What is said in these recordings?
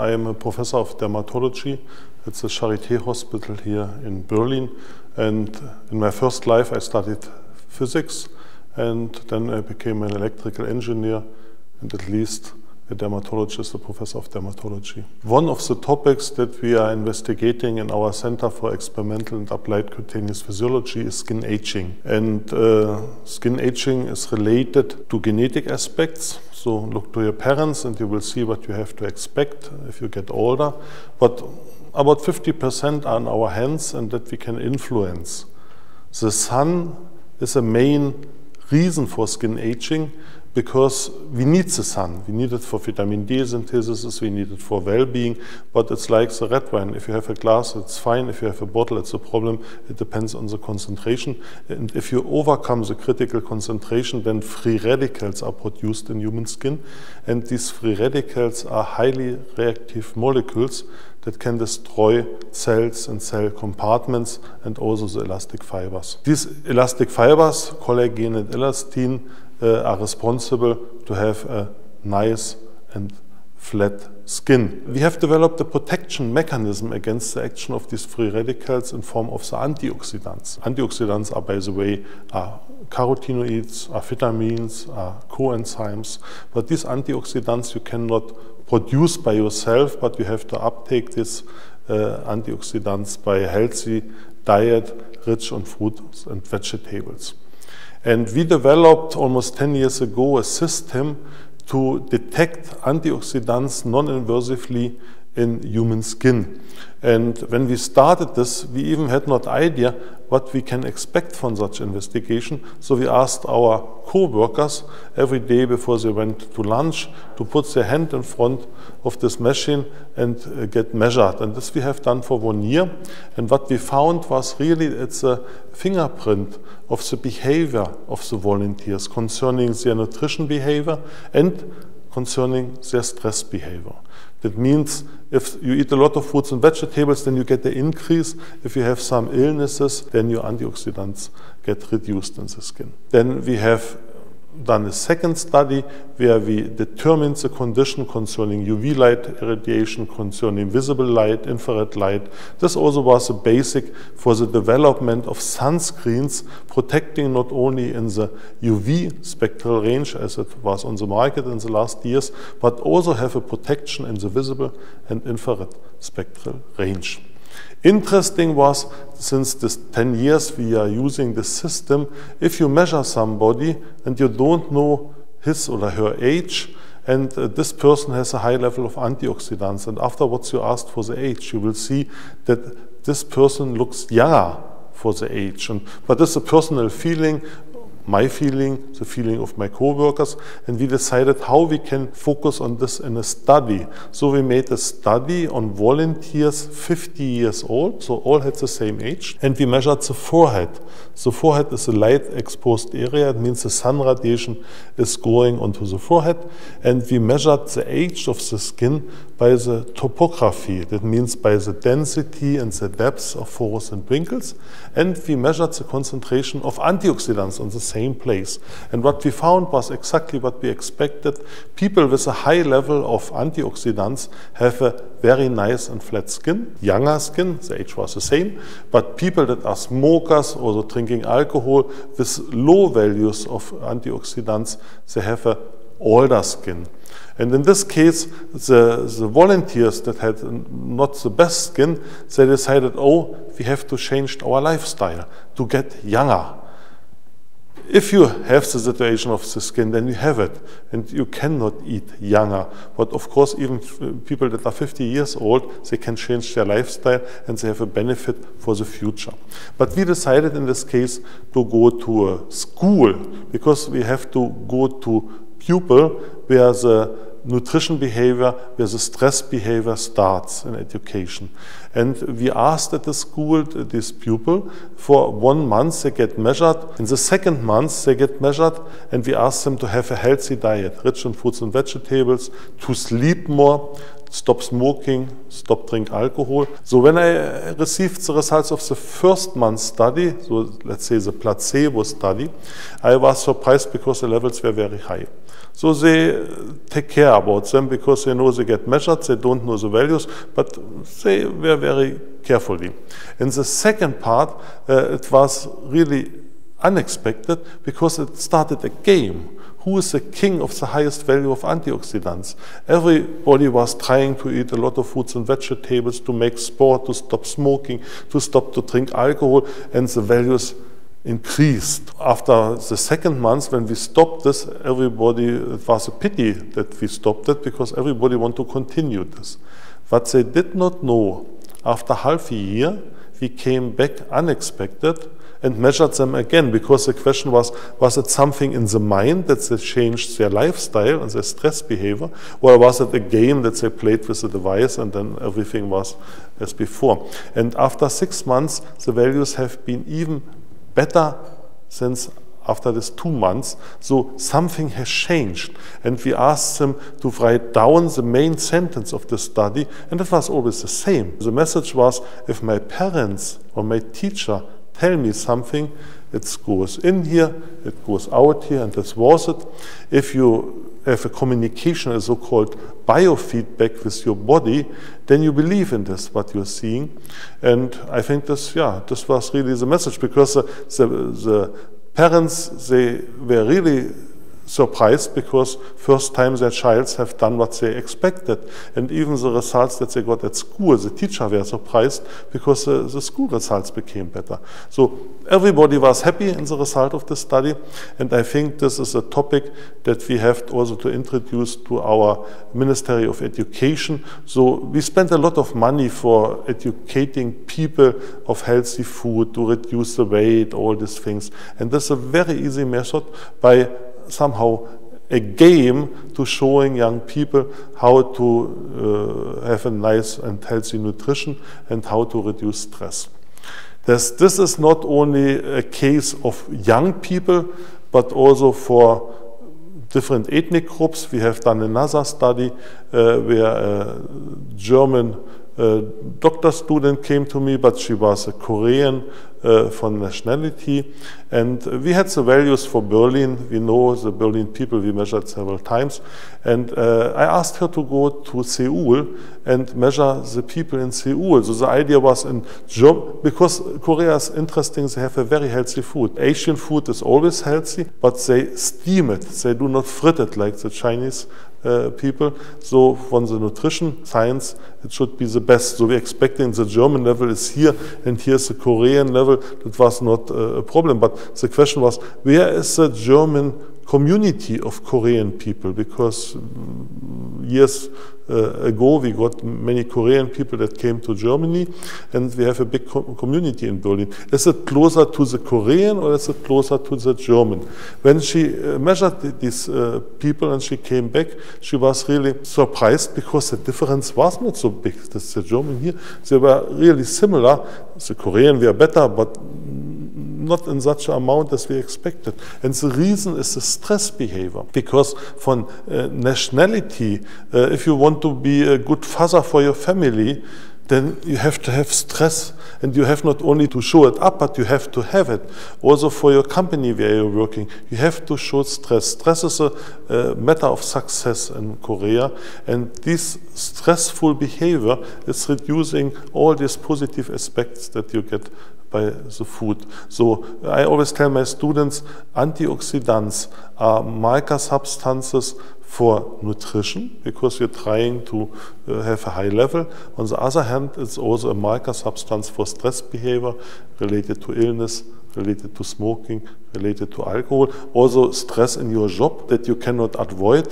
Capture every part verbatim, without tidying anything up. I am a professor of dermatology at the Charité Hospital here in Berlin. And in my first life I studied physics, and then I became an electrical engineer, and at least a dermatologist, a professor of dermatology. One of the topics that we are investigating in our Center for Experimental and Applied Cutaneous Physiology is skin aging. And uh, skin aging is related to genetic aspects. So look to your parents and you will see what you have to expect if you get older. But about fifty percent are in our hands and that we can influence. The sun is a main reason for skin aging, because we need the sun. We need it for vitamin D synthesis, we need it for well-being, but it's like the red wine. If you have a glass, it's fine. If you have a bottle, it's a problem. It depends on the concentration. And if you overcome the critical concentration, then free radicals are produced in human skin. And these free radicals are highly reactive molecules that can destroy cells and cell compartments and also the elastic fibers. These elastic fibers, collagen and elastin, Uh, are responsible to have a nice and flat skin. We have developed a protection mechanism against the action of these free radicals in form of the antioxidants. Antioxidants are, by the way, are carotenoids, are vitamins, are coenzymes, but these antioxidants you cannot produce by yourself, but you have to uptake these uh, antioxidants by a healthy diet rich on fruits and vegetables. And we developed almost ten years ago a system to detect antioxidants non-invasively in human skin. And when we started this, we even had not idea what we can expect from such investigation. So we asked our co-workers every day before they went to lunch to put their hand in front of this machine and get measured. And this we have done for one year. And what we found was really it's a fingerprint of the behavior of the volunteers concerning their nutrition behavior and concerning their stress behavior. That means if you eat a lot of fruits and vegetables, then you get the increase. If you have some illnesses, then your antioxidants get reduced in the skin. Then we have done a second study where we determined the condition concerning U V light irradiation, concerning visible light, infrared light. This also was a basic for the development of sunscreens, protecting not only in the U V spectral range as it was on the market in the last years, but also have a protection in the visible and infrared spectral range. Interesting was, since this ten years we are using this system, if you measure somebody and you don't know his or her age, and uh, this person has a high level of antioxidants, and afterwards you ask for the age, you will see that this person looks younger for the age. And, but it's a personal feeling, my feeling, the feeling of my co-workers, and we decided how we can focus on this in a study. So we made a study on volunteers fifty years old, so all had the same age, and we measured the forehead. The forehead is a light-exposed area, it means the sun radiation is going onto the forehead, and we measured the age of the skin by the topography, that means by the density and the depth of furrows and wrinkles, and we measured the concentration of antioxidants on the same place. And what we found was exactly what we expected. People with a high level of antioxidants have a very nice and flat skin, younger skin, the age was the same, but people that are smokers or drinking alcohol with low values of antioxidants, they have a older skin. And in this case, the, the volunteers that had not the best skin, they decided, oh, we have to change our lifestyle to get younger. If you have the situation of the skin, then you have it, and you cannot eat younger. But of course, even people that are fifty years old, they can change their lifestyle and they have a benefit for the future. But we decided in this case to go to a school, because we have to go to pupil where the nutrition behavior, where the stress behavior starts in education. And we asked at the school, this pupil, for one month they get measured, in the second month they get measured, and we asked them to have a healthy diet, rich in fruits and vegetables, to sleep more, stop smoking, stop drink alcohol. So when I received the results of the first month study, so let's say the placebo study, I was surprised because the levels were very high. So they take care about them because they know they get measured, they don't know the values, but they were very carefully. In the second part, uh, it was really unexpected because it started a game. Who is the king of the highest value of antioxidants? Everybody was trying to eat a lot of fruits and vegetables, to make sport, to stop smoking, to stop to drink alcohol, and the values increased. After the second month, when we stopped this, everybody, it was a pity that we stopped it, because everybody wanted to continue this. What they did not know, after half a year, we came back unexpected and measured them again, because the question was, was it something in the mind that they changed their lifestyle and their stress behavior, or was it a game that they played with the device and then everything was as before? And after six months, the values have been even better since after this two months, so something has changed. And we asked them to write down the main sentence of the study, and it was always the same. The message was, if my parents or my teacher tell me something, it goes in here, it goes out here, and this was it. If you have a communication, a so-called biofeedback with your body, then you believe in this, what you're seeing. And I think this, yeah, this was really the message, because the, the, the parents, they were really surprised, because first time their childs have done what they expected. And even the results that they got at school, the teacher were surprised, because uh, the school results became better. So everybody was happy in the result of the study, and I think this is a topic that we have also to introduce to our Ministry of Education. So we spend a lot of money for educating people of healthy food, to reduce the weight, all these things. And this is a very easy method, by somehow a game to showing young people how to uh, have a nice and healthy nutrition and how to reduce stress. This, this is not only a case of young people, but also for different ethnic groups. We have done another study uh, where a German uh, doctor student came to me, but she was a Korean Uh, from nationality, and we had the values for Berlin. We know the Berlin people, we measured several times, and uh, I asked her to go to Seoul and measure the people in Seoul. So the idea was, in Germany, because Korea is interesting, they have a very healthy food. Asian food is always healthy, but they steam it, they do not frit it like the Chinese Uh, people. So from the nutrition science, it should be the best. So we're expecting the German level is here, and here's the Korean level. That was not uh, a problem. But the question was, where is the German community of Korean people? Because years uh, ago, we got many Korean people that came to Germany, and we have a big co community in Berlin. Is it closer to the Korean, or is it closer to the German? When she uh, measured these uh, people and she came back, she was really surprised, because the difference was not so big. This, the German here, they were really similar. The Korean were better, but not in such an amount as we expected. And the reason is the stress behavior. Because from uh, nationality, uh, if you want to be a good father for your family, then you have to have stress, and you have not only to show it up, but you have to have it. Also for your company where you're working, you have to show stress. Stress is a uh, matter of success in Korea, and this stressful behavior is reducing all these positive aspects that you get by the food. So I always tell my students, antioxidants are marker substances for nutrition, because you're trying to uh, have a high level. On the other hand, it's also a marker substance for stress behavior related to illness, related to smoking, related to alcohol. Also stress in your job that you cannot avoid,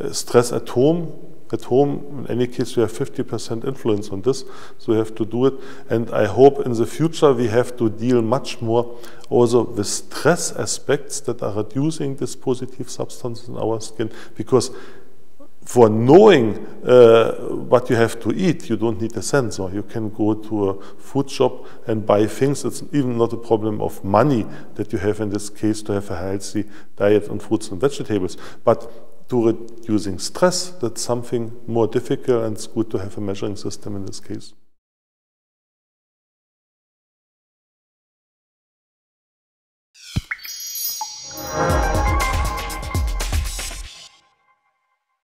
uh, stress at home. At home, in any case, we have fifty percent influence on this, so we have to do it. And I hope in the future we have to deal much more also with stress aspects that are reducing this positive substance in our skin, because for knowing uh, what you have to eat, you don't need a sensor. You can go to a food shop and buy things. It's even not a problem of money that you have in this case to have a healthy diet on fruits and vegetables. But to reducing stress. That's something more difficult, and it's good to have a measuring system in this case.